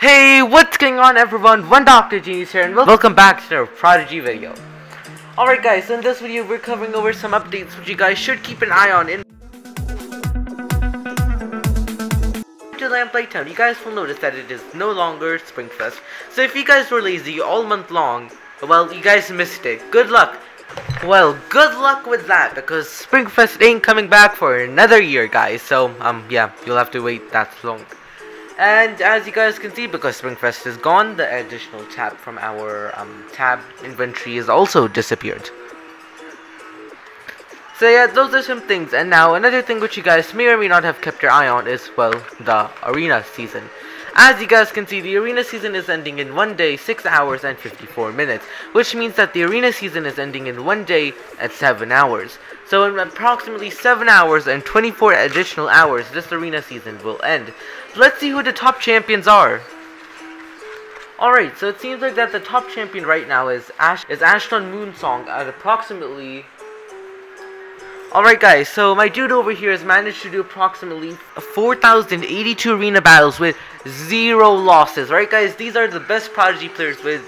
Hey, what's going on everyone? One Dr. Genius here and welcome back to our Prodigy video. Alright guys, so in this video we're covering over some updates which you guys should keep an eye on in to Lamplight Town. You guys will notice that it is no longer Springfest. So if you guys were lazy all month long, well, you guys missed it. Good luck. Well, good luck with that, because Springfest ain't coming back for another year, guys. So, yeah, you'll have to wait that long. And as you guys can see, because Springfest is gone, the additional tab from our tab inventory is also disappeared. So yeah, those are some things. And now another thing which you guys may or may not have kept your eye on is, well, the Arena season. As you guys can see, the Arena season is ending in 1 day, 6 hours and 54 minutes. Which means that the Arena season is ending in 1 day at 7 hours. So in approximately 7 hours and 24 additional hours, this Arena season will end. Let's see who the top champions are. Alright, so it seems like that the top champion right now is Ashton Moonsong at approximately... Alright guys, so my dude over here has managed to do approximately 4,082 arena battles with 0 losses. Right guys, these are the best Prodigy players with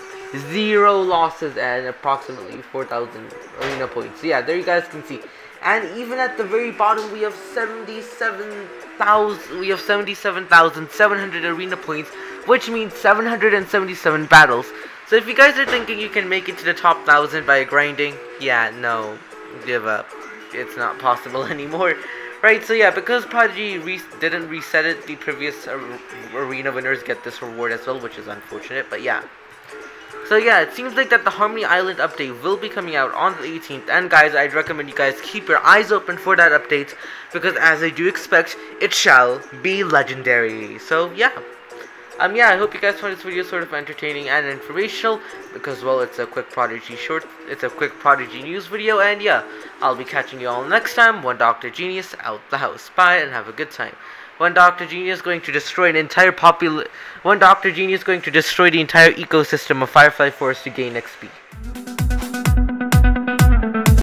0 losses and approximately 4,000 arena points. So yeah, there you guys can see. And even at the very bottom, we have 77,700 arena points, which means 777 battles. So if you guys are thinking you can make it to the top 1,000 by grinding, yeah, no, give up. It's not possible anymore, right? So yeah, because Prodigy didn't reset it, the previous arena winners get this reward as well, which is unfortunate, but yeah. So yeah, it seems like that the Harmony Island update will be coming out on the 18th, and guys, I'd recommend you guys keep your eyes open for that update, because as I do expect, it shall be legendary. So yeah. Yeah, I hope you guys found this video sort of entertaining and informational, because, well, it's a quick Prodigy Prodigy news video, and yeah, I'll be catching you all next time. One Dr. Genius out the house. Bye, and have a good time. One Dr. Genius going to destroy an entire One Dr. Genius going to destroy the entire ecosystem of Firefly Forest to gain XP.